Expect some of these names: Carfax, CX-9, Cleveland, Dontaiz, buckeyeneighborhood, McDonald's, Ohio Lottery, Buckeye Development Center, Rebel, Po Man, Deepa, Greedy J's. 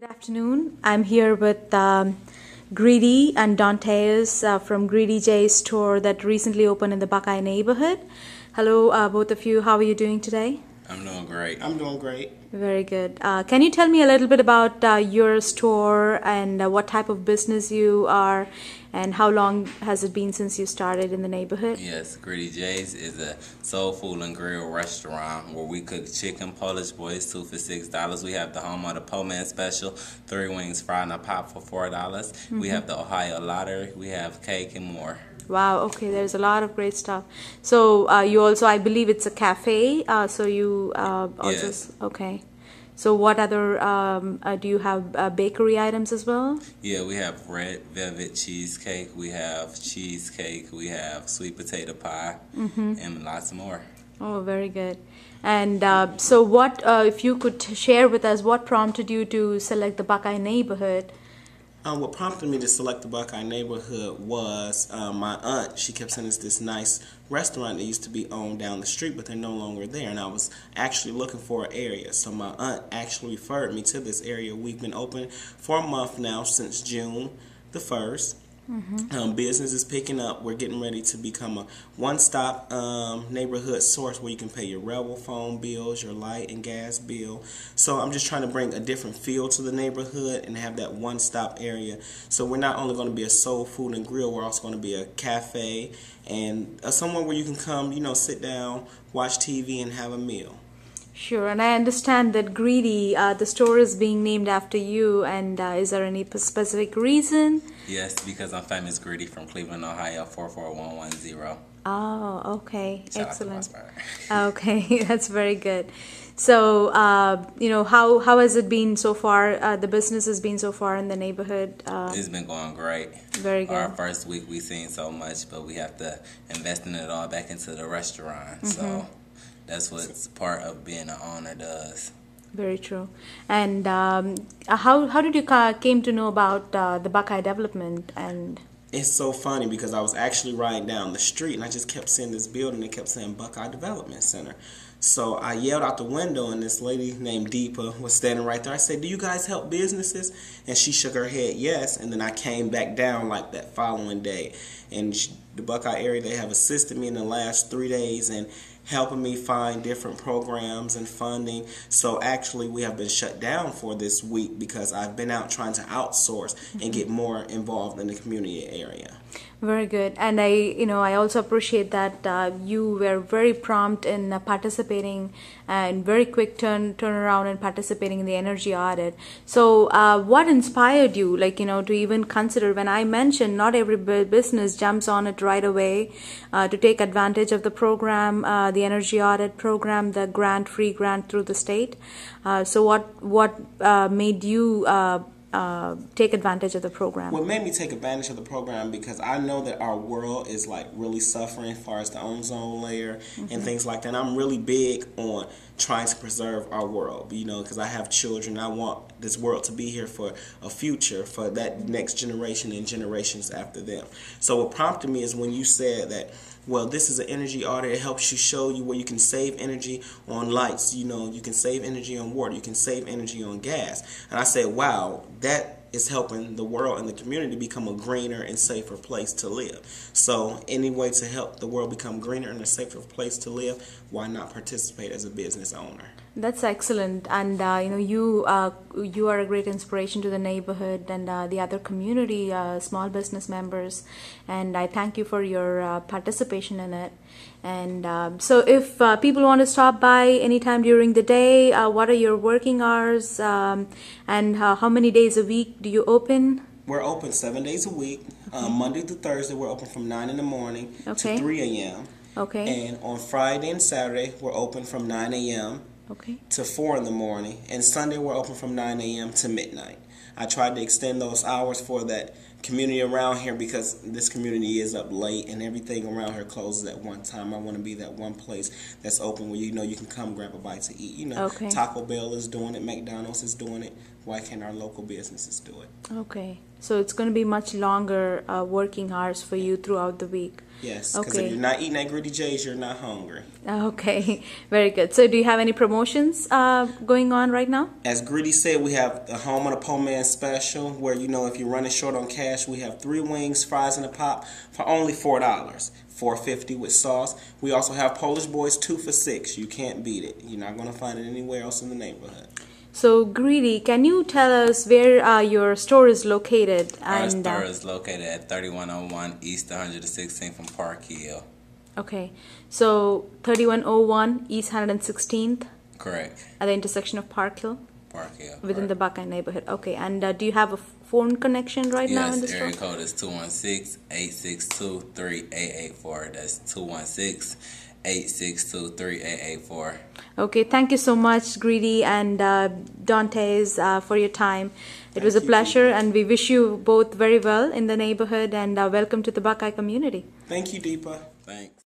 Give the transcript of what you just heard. Good afternoon. I'm here with Greedy and Dontaiz from Greedy J's store that recently opened in the Buckeye neighborhood. Hello, both of you. How are you doing today? I'm doing great. I'm doing great. Very good. Can you tell me a little bit about your store and what type of business you are and how long has it been since you started in the neighborhood? Yes, Greedy J's is a soul food and grill restaurant where we cook chicken, Polish boys, 2 for $6. We have the home of the Po Man special, 3 wings fried and a pop for $4. Mm-hmm. We have the Ohio Lottery. We have cake and more. Wow, okay, there's a lot of great stuff. So you also, I believe it's a cafe, so you also, yes. Okay. So what other, do you have bakery items as well? Yeah, we have red velvet cheesecake, we have cheesecake, we have sweet potato pie, mm-hmm. and lots more. Oh, very good. And so what, if you could share with us, what prompted you to select the Buckeye neighborhood? What prompted me to select the Buckeye neighborhood was my aunt. She kept sending us this nice restaurant that used to be owned down the street, but they're no longer there, and I was actually looking for an area. So my aunt actually referred me to this area. We've been open for a month now, since June the 1st. Mm-hmm. Business is picking up. We're getting ready to become a one-stop neighborhood source where you can pay your Rebel phone bills, your light and gas bill. So I'm just trying to bring a different feel to the neighborhood and have that one-stop area. So we're not only going to be a soul food and grill, we're also going to be a cafe and somewhere where you can come, you know, sit down, watch TV, and have a meal. Sure, and I understand that Greedy, the store is being named after you, and is there any specific reason? Yes, because I'm famous Greedy from Cleveland, Ohio, 44110. Oh, okay, shout excellent. Okay, that's very good. So, you know, how has it been so far? The business has been so far in the neighborhood? It's been going great. Very good. Our first week we've seen so much, but we have to invest in it all back into the restaurant, mm-hmm. so... That's what's part of being an owner does. Very true. And how did you came to know about the Buckeye Development? And it's so funny because I was actually riding down the street and I just kept seeing this building and kept saying Buckeye Development Center. So I yelled out the window and this lady named Deepa was standing right there. I said, "Do you guys help businesses?" And she shook her head yes. And then I came back down like that following day. And the Buckeye area, they have assisted me in the last 3 days and helping me find different programs and funding. So actually we have been shut down for this week because I've been out trying to outsource and get more involved in the community area. Very good. And I also appreciate that you were very prompt in participating and very quick turnaround and participating in the energy audit. So what inspired you, like, you know, to even consider when I mentioned not every business jumps on it right away to take advantage of the program, the energy audit program, the free grant through the state. So what made you take advantage of the program? What made me take advantage of the program because I know that our world is like really suffering as far as the ozone layer mm-hmm. and things like that. And I'm really big on trying to preserve our world, you know, because I have children. I want this world to be here for a future, for that next generation and generations after them. So what prompted me is when you said that, well, this is an energy audit. It helps you show you where you can save energy on lights. You know, you can save energy on water. You can save energy on gas. And I said, wow, that is helping the world and the community become a greener and safer place to live. So any way to help the world become greener and a safer place to live, why not participate as a business owner? That's excellent. And you know, you are a great inspiration to the neighborhood and the other community small business members, and I thank you for your participation in it. And so if people want to stop by anytime during the day, what are your working hours, and how many days a week do you open? We're open 7 days a week. Okay. Monday through Thursday we're open from 9 in the morning okay. to 3 a.m. okay. And on Friday and Saturday we're open from 9 a.m. okay. to 4 in the morning, and Sunday we're open from 9 a.m. to midnight. I tried to extend those hours for that community around here because this community is up late and everything around here closes at one time. I want to be that one place that's open where you know you can come grab a bite to eat. You know, okay. Taco Bell is doing it, McDonald's is doing it. Why can't our local businesses do it? Okay, so it's going to be much longer working hours for you throughout the week. Yes, because if you're not eating at Greedy J's, you're not hungry. Okay, very good. So do you have any promotions going on right now? As Greedy said, we have the Home of the Po Man special where, you know, if you're running short on cash, we have 3 wings, fries, and a pop for only $4. $4.50 with sauce. We also have Polish Boys 2 for $6. You can't beat it. You're not going to find it anywhere else in the neighborhood. So, Greedy, can you tell us where your store is located? And our store is located at 3101 East 116th from Park Hill. Okay. So, 3101 East 116th? Correct. At the intersection of Park Hill? Park Hill. Within the Buckeye neighborhood. Okay. And do you have a phone connection right now in the store? Yes, area code is 216-862-3884. That's 216-862-3884. Okay, thank you so much, Greedy and Dontaiz, for your time. It was a pleasure, and we wish you both very well in the neighborhood, and welcome to the Buckeye community. Thank you, Deepa. Thanks.